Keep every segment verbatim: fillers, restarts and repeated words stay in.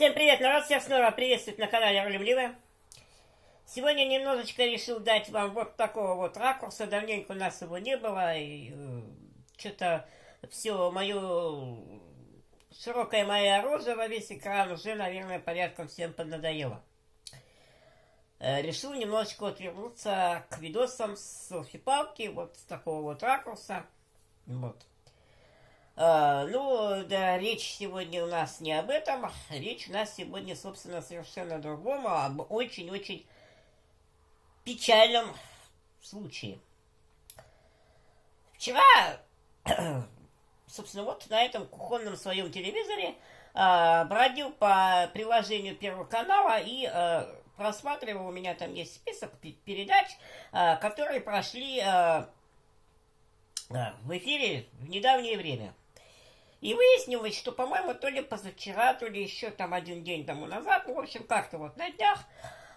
Всем привет, народ! Всех снова приветствую на канале Рулем Лайф. Сегодня немножечко решил дать вам вот такого вот ракурса. Давненько у нас его не было. И э, что-то все мое... Широкая моя рожа во весь экран уже, наверное, порядком всем поднадоела. Э, решил немножечко вот вернуться к видосам с селфи-палки, вот с такого вот ракурса. Вот. Uh, ну, да, речь сегодня у нас не об этом, речь у нас сегодня, собственно, совершенно другому, об очень-очень печальном случае. Вчера, собственно, вот на этом кухонном своем телевизоре uh, бродил по приложению Первого канала и uh, просматривал, у меня там есть список передач, uh, которые прошли uh, uh, в эфире в недавнее время. И выяснилось, что, по-моему, то ли позавчера, то ли еще там один день тому назад, ну, в общем, как-то вот на днях,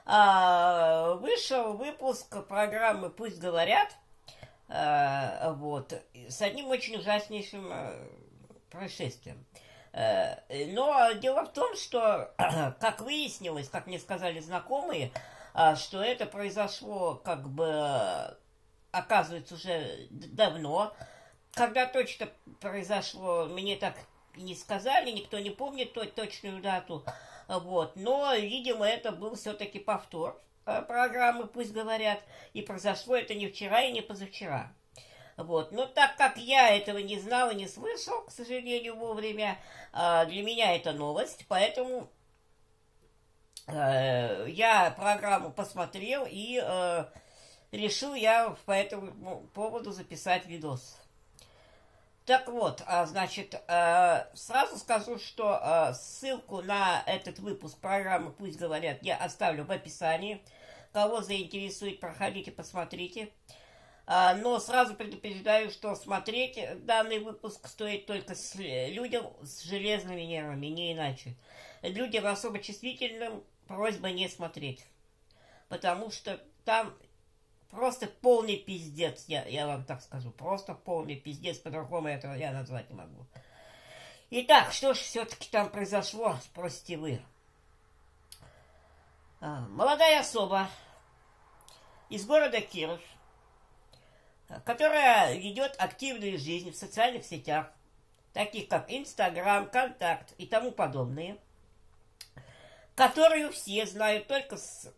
а, вышел выпуск программы «Пусть говорят», а, вот, с одним очень ужаснейшим а, происшествием. А, но дело в том, что, как выяснилось, как мне сказали знакомые, а, что это произошло, как бы, оказывается, уже давно. Когда точно произошло, мне так не сказали, никто не помнит точную дату, вот. Но, видимо, это был все-таки повтор программы «Пусть говорят», и произошло это не вчера и не позавчера. Вот. Но так как я этого не знал и не слышал, к сожалению, вовремя, для меня это новость, поэтому я программу посмотрел и решил я по этому поводу записать видос. Так вот, значит, сразу скажу, что ссылку на этот выпуск программы «Пусть говорят» я оставлю в описании. Кого заинтересует, проходите, посмотрите. Но сразу предупреждаю, что смотреть данный выпуск стоит только с людям с железными нервами, не иначе. Людям особо чувствительным просьба не смотреть. Потому что там... Просто полный пиздец, я, я вам так скажу, просто полный пиздец, по-другому этого я назвать не могу. Итак, что же все-таки там произошло, спросите вы. Молодая особа из города Киров, которая ведет активную жизнь в социальных сетях, таких как Инстаграм, Контакт и тому подобные, которую все знают только с...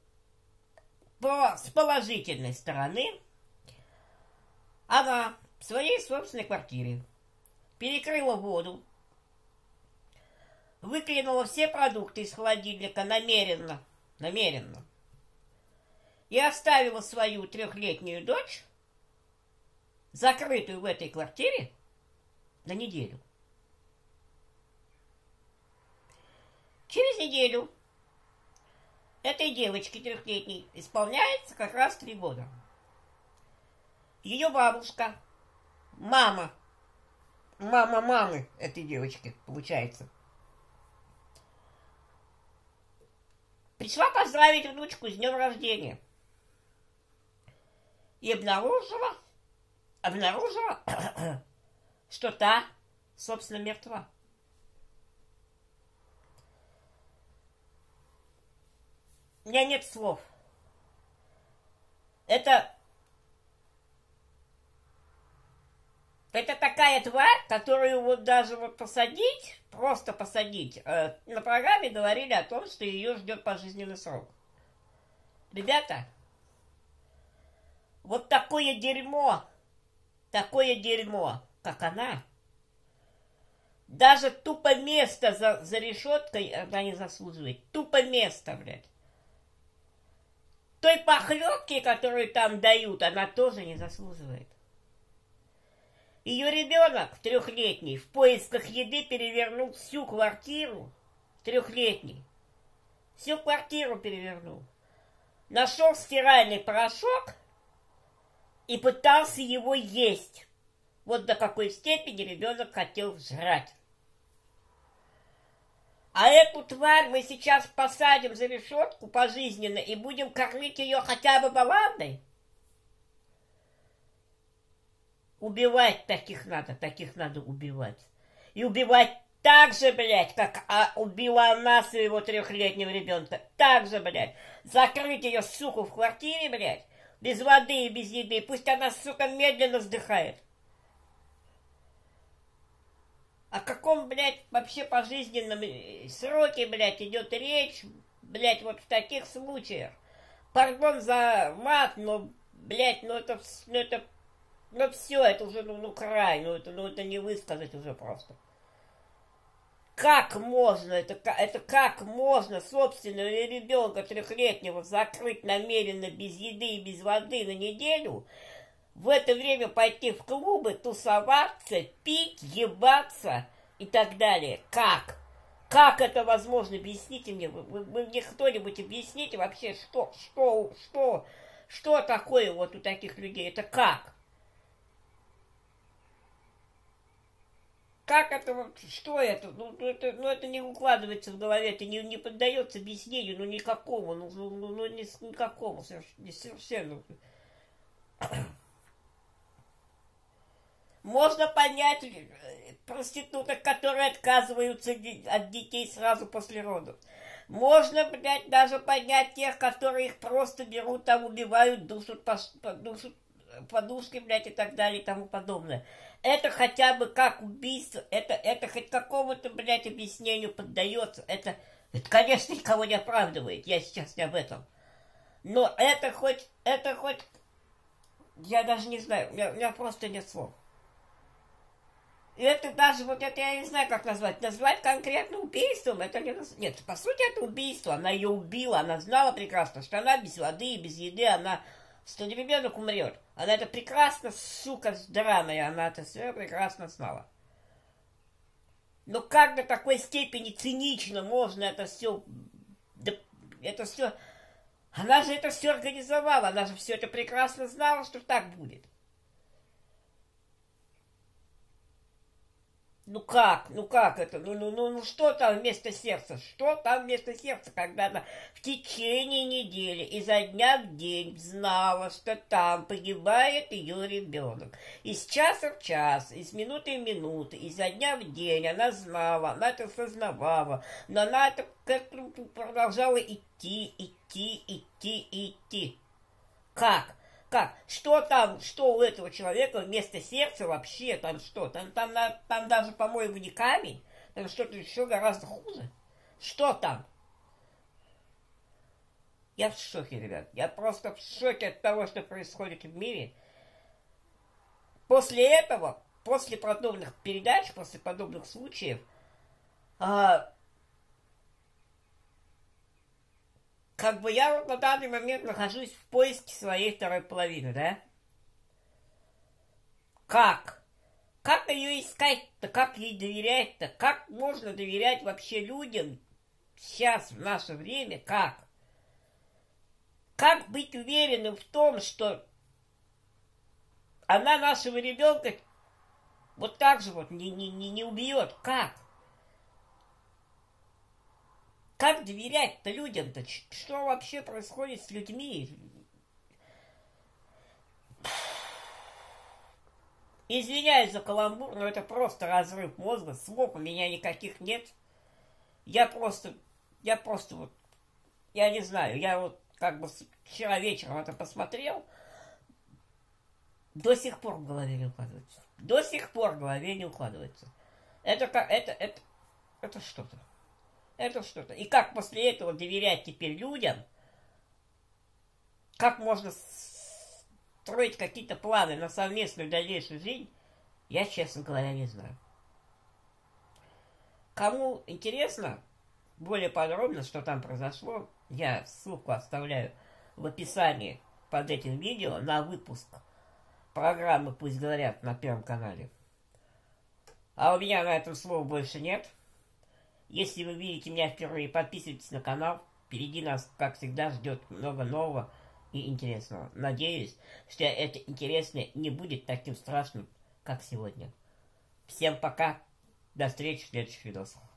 с положительной стороны, она в своей собственной квартире перекрыла воду, выклинула все продукты из холодильника намеренно, намеренно, и оставила свою трехлетнюю дочь, закрытую в этой квартире, на неделю. Через неделю этой девочке трехлетней исполняется как раз три года. Ее бабушка, мама, мама мамы этой девочки, получается, пришла поздравить внучку с днем рождения и обнаружила, обнаружила, что та, собственно, мертва. У меня нет слов. Это... Это такая тварь, которую вот даже вот посадить, просто посадить. Э, на программе говорили о том, что ее ждет пожизненный срок. Ребята, вот такое дерьмо, такое дерьмо, как она, даже тупо место за, за решеткой она не заслуживает. Тупо место, блядь. Той похлебки, которую там дают, она тоже не заслуживает. Ее ребенок, трехлетний, в поисках еды перевернул всю квартиру, трехлетний, всю квартиру перевернул, нашел стиральный порошок и пытался его есть. Вот до какой степени ребенок хотел жрать. А эту тварь мы сейчас посадим за решетку пожизненно и будем кормить ее хотя бы баландой? Убивать таких надо, таких надо убивать. И убивать Так же, блядь, как а, убила она своего трехлетнего ребенка. Так же, блядь. Закрыть ее, суку, в квартире, блядь. Без воды и без еды. Пусть она, сука, медленно вздыхает. О каком, блядь, вообще пожизненном сроке, блядь, идет речь, блядь, вот в таких случаях. Пардон за мат, но, блядь, ну это, ну это, ну все, это уже, ну, ну край, ну это, ну это не высказать уже просто. Как можно, это, это как можно собственного ребенка трехлетнего закрыть намеренно без еды и без воды на неделю, в это время пойти в клубы, тусоваться, пить, ебаться и так далее? Как? Как это возможно? Объясните мне, вы, вы, вы мне кто-нибудь объясните вообще, что, что, что, что такое вот у таких людей, это как? Как это, что это? Ну это, ну, это не укладывается в голове, это не, не поддается объяснению, ну, никакому, ну, ну, ну не, никакому, совершенно. Можно понять проституток, которые отказываются от детей сразу после родов. Можно, блядь, даже понять тех, которые их просто берут, там, убивают, душат, душат подушки, блядь, и так далее, и тому подобное. Это хотя бы как убийство, это, это хоть какому-то, блядь, объяснению поддается. Это, это, конечно, никого не оправдывает, я сейчас не об этом. Но это хоть, это хоть, я даже не знаю, у меня, у меня просто нет слов. И это даже, вот это я не знаю, как назвать. Назвать конкретно убийством, это не... Нет, по сути, это убийство. Она ее убила, она знала прекрасно, что она без воды и без еды, она... Что ребенок умрет. Она это прекрасно, сука, драная, она это все прекрасно знала. Но как до такой степени цинично можно это все... Да, это все... Она же это все организовала, она же все это прекрасно знала, что так будет. Ну как, ну как это, ну, ну, ну, ну что там вместо сердца, что там вместо сердца, когда она в течение недели изо дня в день знала, что там погибает ее ребенок. Из часа в час, из минуты в минуту, изо дня в день она знала, она это осознавала, но она это как-то продолжала идти, идти, идти, идти. Как? Как? Что там, что у этого человека вместо сердца вообще, там что? Там, там, там, там даже, по-моему, не камень, там что-то еще гораздо хуже. Что там? Я в шоке, ребят. Я просто в шоке от того, что происходит в мире. После этого, после подобных передач, после подобных случаев, а... Как бы я вот на данный момент нахожусь в поиске своей второй половины, да? Как? Как ее искать-то? Как ей доверять-то? Как можно доверять вообще людям сейчас, в наше время? Как? Как быть уверенным в том, что она нашего ребенка вот так же вот не, не, не убьет? Как? Как доверять-то людям-то? Что вообще происходит с людьми? Извиняюсь за каламбур, но это просто разрыв мозга. Слов у меня никаких нет. Я просто... Я просто вот... Я не знаю. Я вот как бы вчера вечером это посмотрел. До сих пор в голове не укладывается. До сих пор в голове не укладывается. Это как... Это... Это, это что-то. Это что-то. И как после этого доверять теперь людям? Как можно строить какие-то планы на совместную дальнейшую жизнь? Я, честно говоря, не знаю. Кому интересно более подробно, что там произошло, я ссылку оставляю в описании под этим видео на выпуск программы «Пусть говорят» на Первом канале. А у меня на этом слова больше нет. Если вы видите меня впервые, подписывайтесь на канал. Впереди нас, как всегда, ждет много нового и интересного. Надеюсь, что это интересное не будет таким страшным, как сегодня. Всем пока. До встречи в следующих видосах.